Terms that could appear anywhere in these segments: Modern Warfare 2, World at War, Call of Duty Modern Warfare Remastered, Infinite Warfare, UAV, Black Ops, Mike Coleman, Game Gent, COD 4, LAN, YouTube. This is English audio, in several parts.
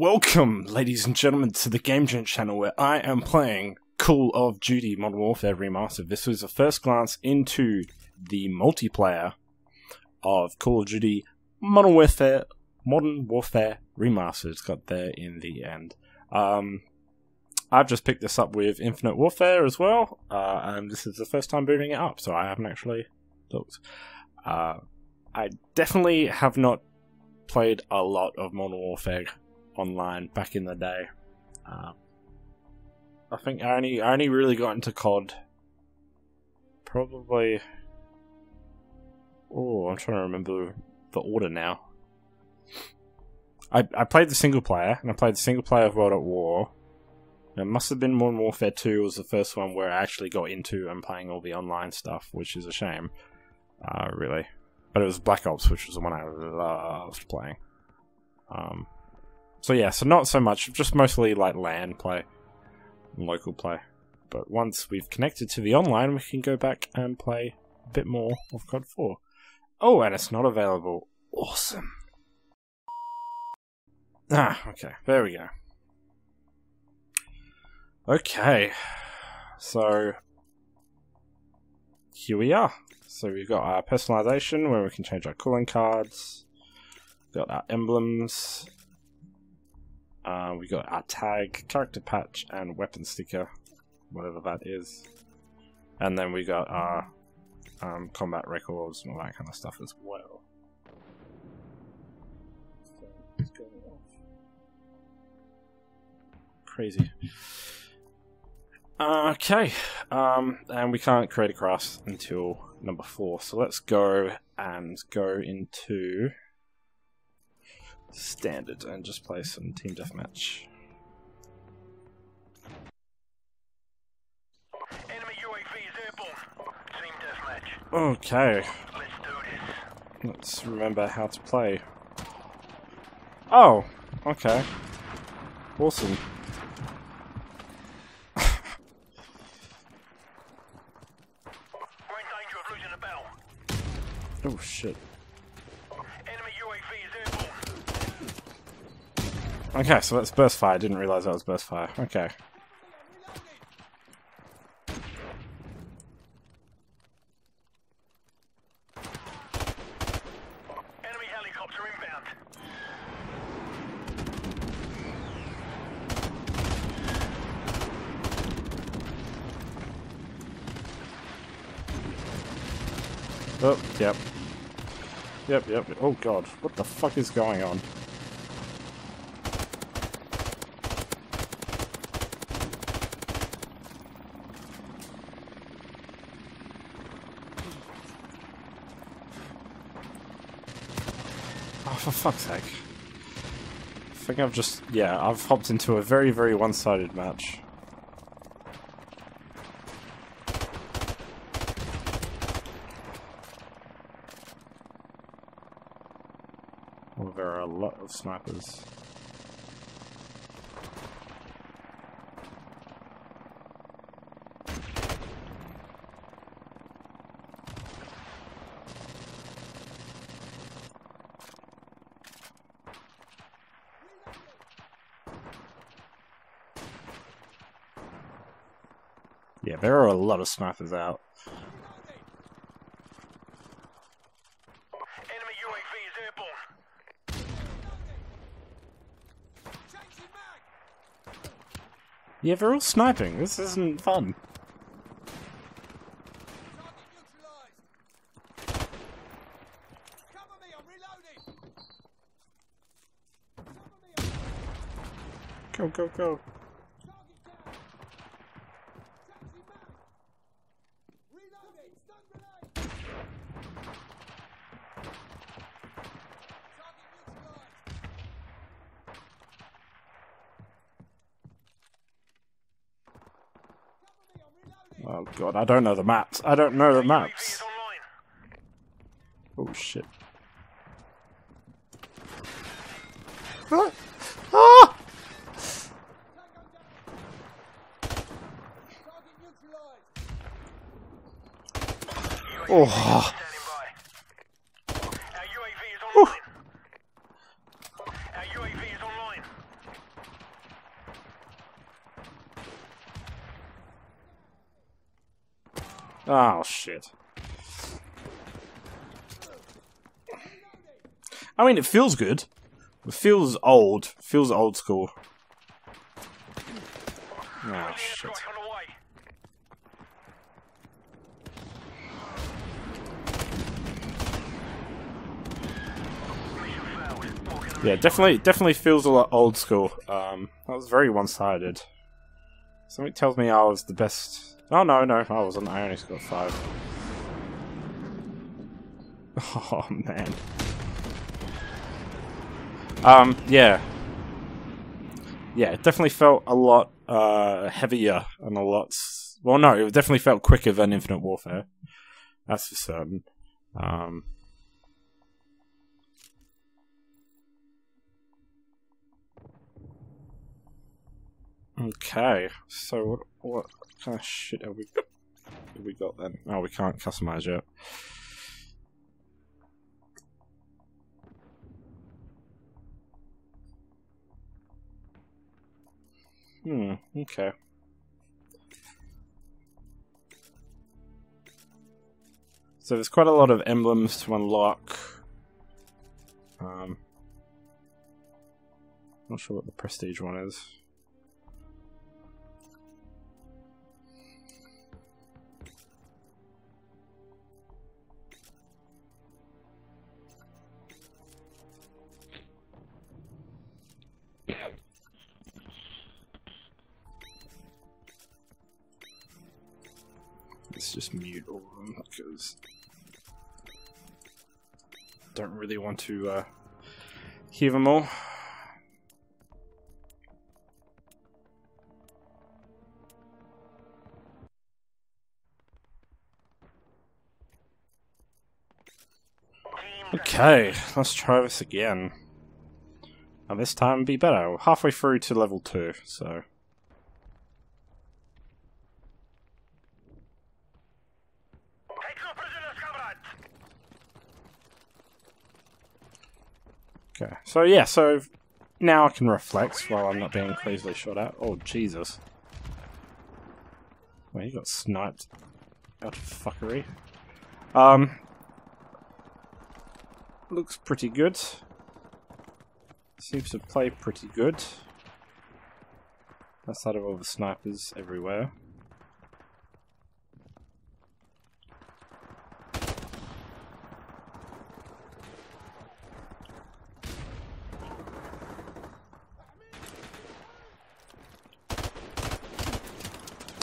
Welcome, ladies and gentlemen, to the Game Gent channel, where I am playing Call of Duty Modern Warfare Remastered. This was a first glance into the multiplayer of Call of Duty Modern Warfare Remastered. It's got there in the end. I've just picked this up with Infinite Warfare as well, and this is the first time booting it up, so I haven't actually looked. I definitely have not played a lot of Modern Warfare online back in the day. I think I only really got into COD probably, oh, I'm trying to remember the order now. I played the single player, and I played the single player of World at War. It must have been Modern Warfare 2 was the first one where I actually got into and playing all the online stuff, which is a shame, really. But it was Black Ops, which was the one I loved playing. So yeah, so not so much, just mostly like LAN play and local play. But once we've connected to the online, we can go back and play a bit more of COD 4. Oh, and it's not available. Awesome. Ah, okay, there we go. Okay, so here we are. So we've got our personalization, where we can change our calling cards. We've got our emblems. We got our tag, character patch, and weapon sticker, whatever that is. And then we got our combat records and all that kind of stuff as well. So it's going off. Crazy. Okay, and we can't create a class until number 4, so let's go into standard and just play some team deathmatch. Enemy UAV is airborne. Team deathmatch. Okay. Let's do this. Let's remember how to play. Oh, okay. Awesome. Oh shit. Enemy UAV is airborne. Okay, so that's burst fire. I didn't realize that was burst fire. Okay. Enemy helicopter inbound. Oh, yep. Yep. Oh god, what the fuck is going on? Oh, for fuck's sake. I think I've just, yeah, I've hopped into a very, very one-sided match. Well, there are a lot of snipers. Yeah, there are a lot of snipers out. Yeah, they're all sniping. This isn't fun. Cover me, I'm reloading. Go. Oh god, I don't know the maps. I don't know the maps. Oh shit. Ah! Ah! Oh. Oh, shit. I mean, it feels good. It feels old. It feels old school. Oh, shit. Yeah, definitely feels a lot old school. That was very one-sided. Something tells me I was the best. Oh, no, I wasn't. I only scored 5. Oh, man. Yeah. Yeah, it definitely felt a lot heavier and a lot... Well, no, it definitely felt quicker than Infinite Warfare. That's for certain. Okay, so what kind of shit have we got then? Oh, we can't customize yet. Okay. So there's quite a lot of emblems to unlock. Not sure what the prestige one is. Let's just mute all of them because I don't really want to hear them all. Okay, let's try this again. And this time be better. We're halfway through to level 2, so... Okay, so yeah, so now I can reflect while I'm not being crazily shot at. Oh, Jesus. Well, you got sniped out of fuckery. Looks pretty good. Seems to play pretty good. Outside of all the snipers everywhere.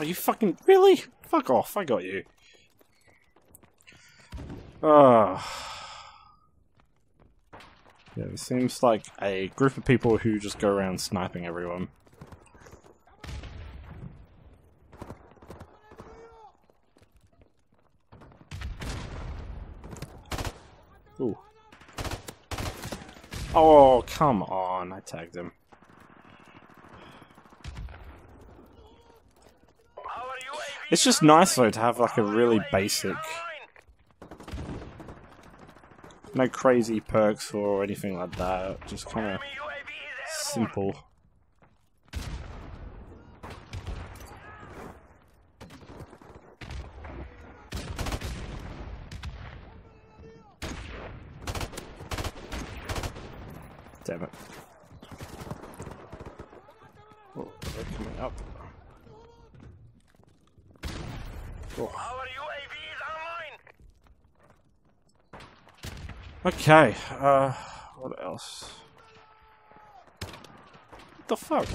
Oh, you fucking... Really? Fuck off, I got you. Yeah, it seems like a group of people who just go around sniping everyone. Ooh. Oh, come on, I tagged him. It's just nice though to have like a really basic, no crazy perks or anything like that, just kind of simple. Damn it. Oh, they're coming up. Oh. Our UAV is online. Okay, what else? What the fuck?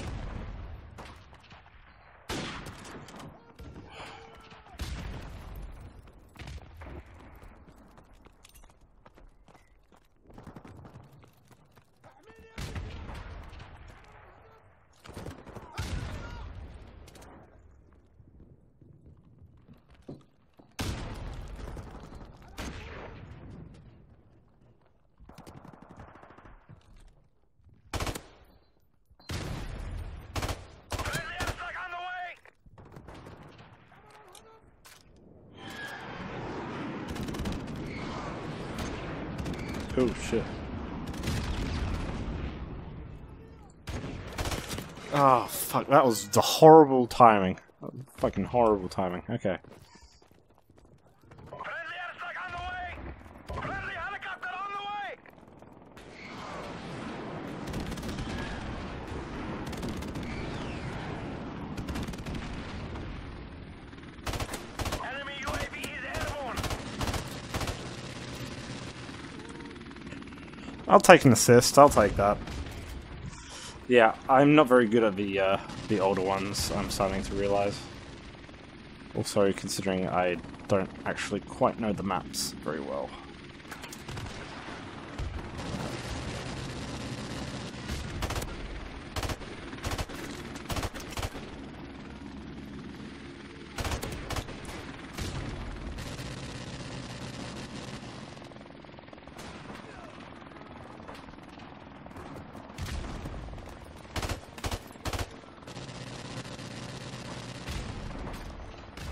Oh shit. Oh fuck, that was the horrible timing. Fucking horrible timing, okay. I'll take an assist, I'll take that. Yeah, I'm not very good at the older ones, I'm starting to realise. Also, considering I don't actually quite know the maps very well.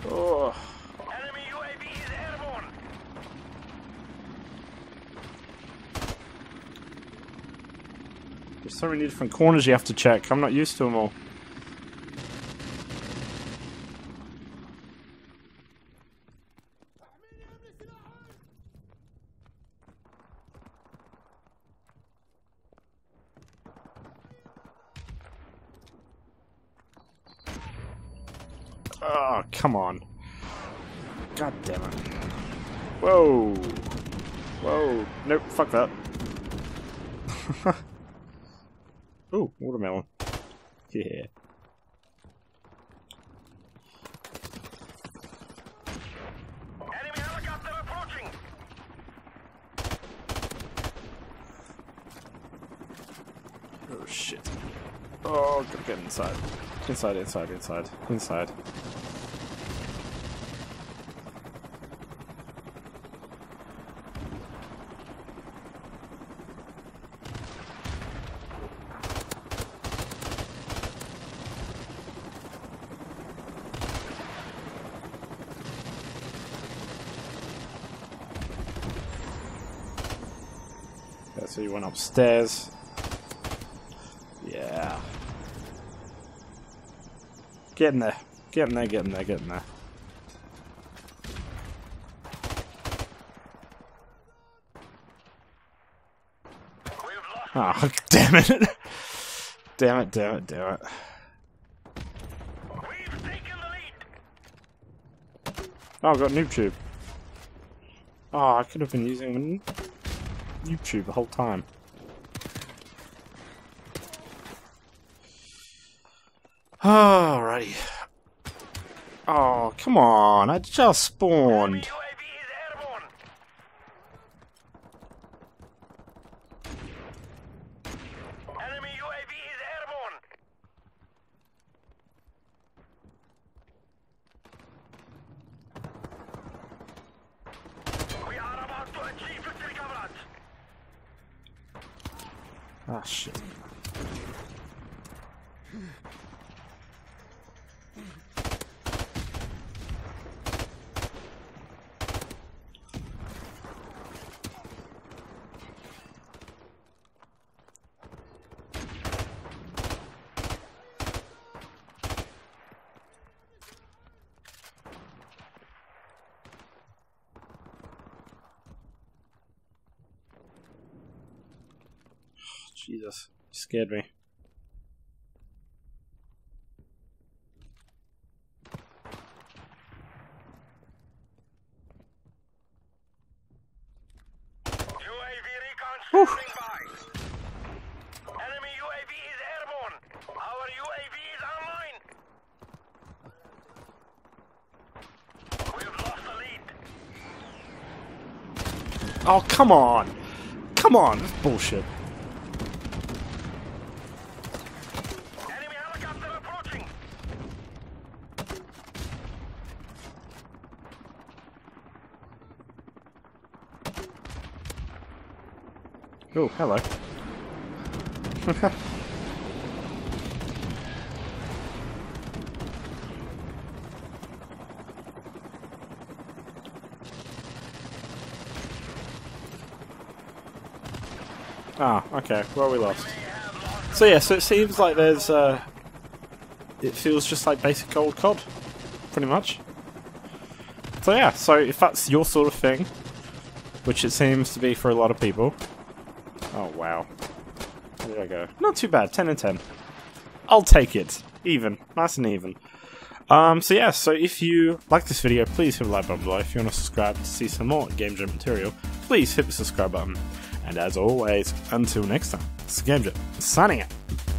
Oh. Enemy UAV is airborne. There's so many different corners you have to check. I'm not used to them all. Oh, come on. God damn it. Whoa. Whoa. Nope, fuck that. Ooh, watermelon. Yeah. Enemy helicopter approaching. Oh shit. Oh, gotta get inside. Inside, inside, inside, inside. So you went upstairs. Yeah. Get in there. Get in there, get in there, get in there. Ah, oh, damn it. Damn it, damn it, damn it. We've taken the lead. Oh, I've got noob tube. Oh, I could have been using YouTube the whole time. Alrighty. Oh, come on. I just spawned. Ah, shit. Jesus, you scared me. UAV recon standing by. Enemy UAV is airborne. Our UAV is online. We've lost the lead. Oh, come on. Come on, this is bullshit. Oh, hello. Ah, okay. Well, we lost. So yeah, so it seems like there's, it feels just like basic old COD, pretty much. So yeah, so if that's your sort of thing, which it seems to be for a lot of people. Oh, wow. There I go. Not too bad. 10 and 10. I'll take it. Even. Nice and even. So yeah, so if you like this video, please hit the like button below. If you want to subscribe to see some more Game Gent material, please hit the subscribe button. And as always, until next time, it's Game Gent, signing out.